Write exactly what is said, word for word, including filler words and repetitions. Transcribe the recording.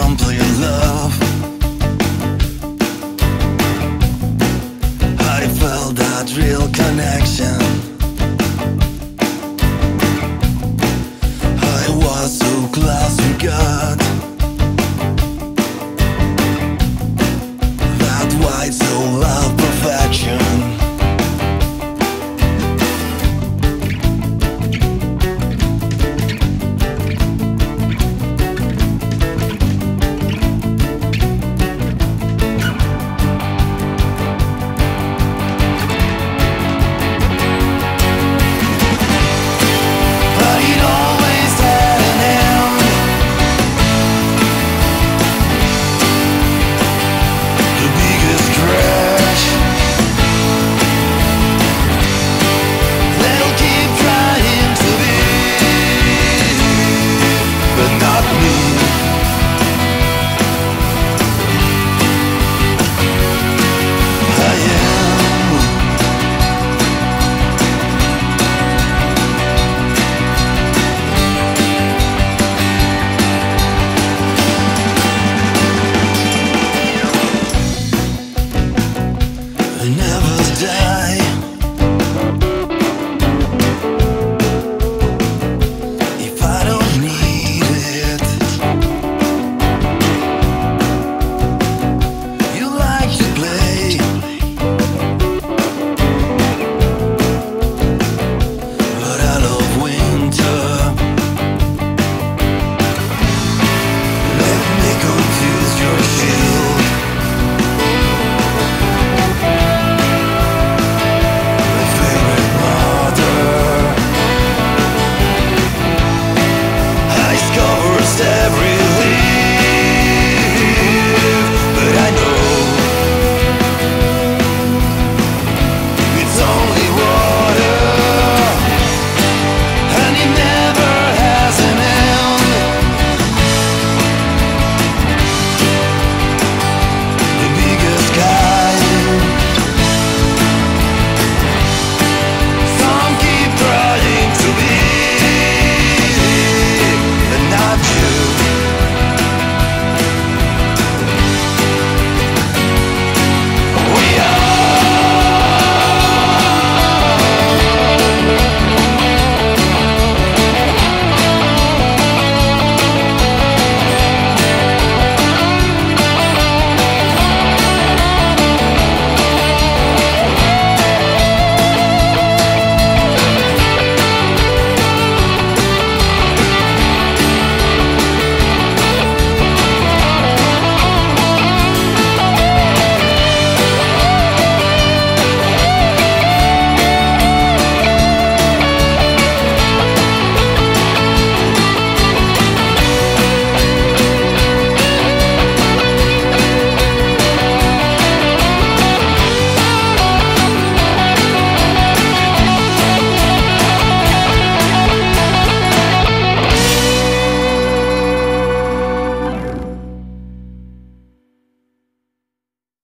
come play your love. I felt that real connection.